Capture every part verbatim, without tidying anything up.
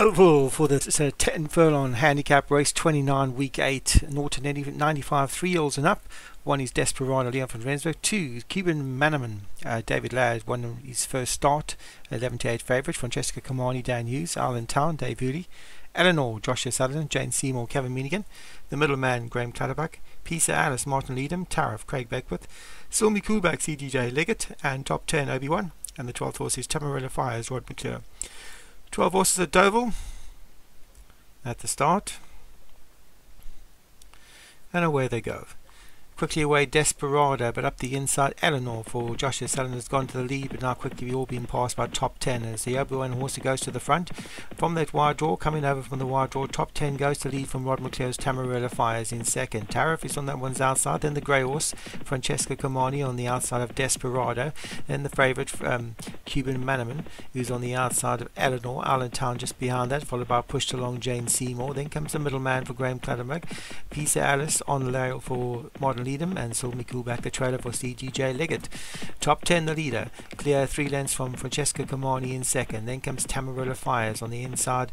Overall for this uh, ten furlong handicap race twenty-nine week eight, Norton ninety-five three-year-olds and up. One is Desperado, Leon van Rensburg. Two, Cuban Manaman, uh, David Laird won his first start, eleven to eight favourite. Francesca Comani, Dan Hughes. Island Town, Dave Hurley. Eleanor, Joshua Sutherland. Jane Seymour, Kevin Minigan. The Middleman, Graham Clatterback. Pisa Alice, Martin Leedham. Tariff, Craig Beckwith. Sulmi Kuback, C D J Leggett. And top ten, Obi-Wan. And the twelfth horse is Tamarilla Fires, Rod McClure. twelve horses at Dover at the start, and away they go. Quickly away Desperado, but up the inside Eleanor for Joshua Sutherland has gone to the lead, but now quickly all being passed by top ten as the Obi-Wan horse goes to the front. From that wide draw, coming over from the wide draw, top ten goes to lead from Rod McClure's Tamarilla Fires in second. Tariff is on that one's outside, then the grey horse Francesca Comani on the outside of Desperado, then the favourite um, Cuban Manaman, who's on the outside of Eleanor. Island Town just behind that, followed by pushed along Jane Seymour. Then comes the middleman for Graham Clatterback, Pisa Alice on the rail for Modern Leedham, and Sulmi Kuback the trailer for C G J Leggett. Top ten the leader, clear three lengths from Francesca Comani in second. Then comes Tamarilla Fires on the inside.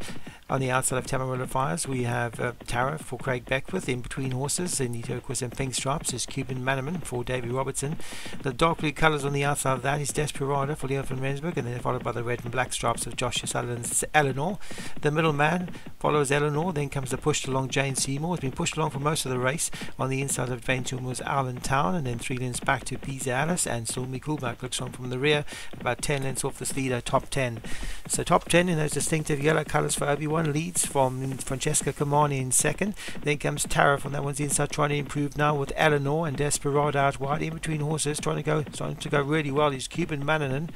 On the outside of Tamarilla Fires we have uh, Tariff for Craig Beckwith. In between horses in the turquoise and pink stripes is Cuban Manaman for Davy Robertson. The dark blue colours on the outside of that is Desperado for Leon van Rensburg, and then followed by the red and black stripes of Joshua Sutherland's Eleanor. The middleman follows Eleanor, then comes the pushed along Jane Seymour, has been pushed along for most of the race. On the inside of Venture was Island Town, and then three lengths back to Pisa Alice, and Sulmi Kuback looks on from the rear, about ten lengths off this leader, top ten. So top ten in those distinctive yellow colours for Obi-Wan leads from Francesca Comani in second. Then comes Tariff on that one's inside, trying to improve now with Eleanor and Desperado out wide. In between horses, trying to go trying to go really well is Cuban Mananan.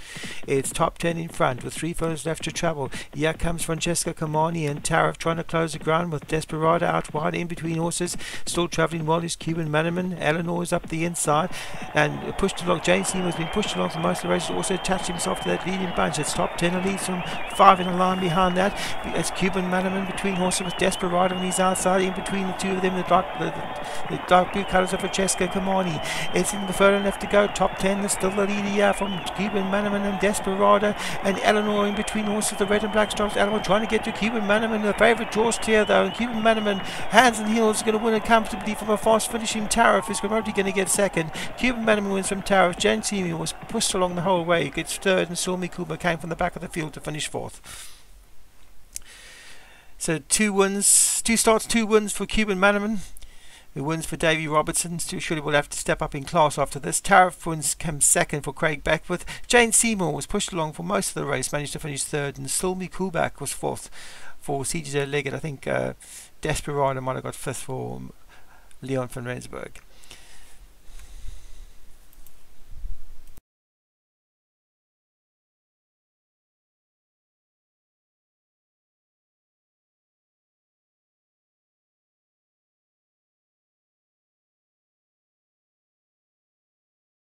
It's top ten in front with three furlongs left to travel. Here comes Francesca Comani and Tariff trying to close the ground with Desperado out wide. In between horses, still travelling well is Cuban Manaman. Eleanor is up the inside and pushed along. Jane Seymour has been pushed along for most of the races, also attached himself to that leading bunch. It's top ten, leads from five in a line behind that. It's Cuban Manaman between horses with Desperado on his outside. In between the two of them, the dark, the, the, the dark blue colours of Francesca Comani. It's in the furlong left to go. Top ten is still the leader here from Cuban Manaman and Desperado, and Eleanor in between horses. The red and black stripes. Eleanor trying to get to Cuban Manaman. The favourite draws clear though, and Cuban Manaman, hands and heels, is going to win it comfortably from a fast finishing Tariff. Is probably going to get second. Cuban Manaman wins from Tariff. Jane Seymour was pushed along the whole way. He gets third, and Sulmi Kuback came from the back of the field to finish fourth. So two wins, two starts, two wins for Cuban Manaman. Who wins for Davy Robertson. Surely will have to step up in class after this. Tariff wins, comes second for Craig Beckwith. Jane Seymour was pushed along for most of the race, managed to finish third, and Sulmi Kuback was fourth for C J Leggett. I think uh, Desperado might have got fifth for Leon van Rensburg.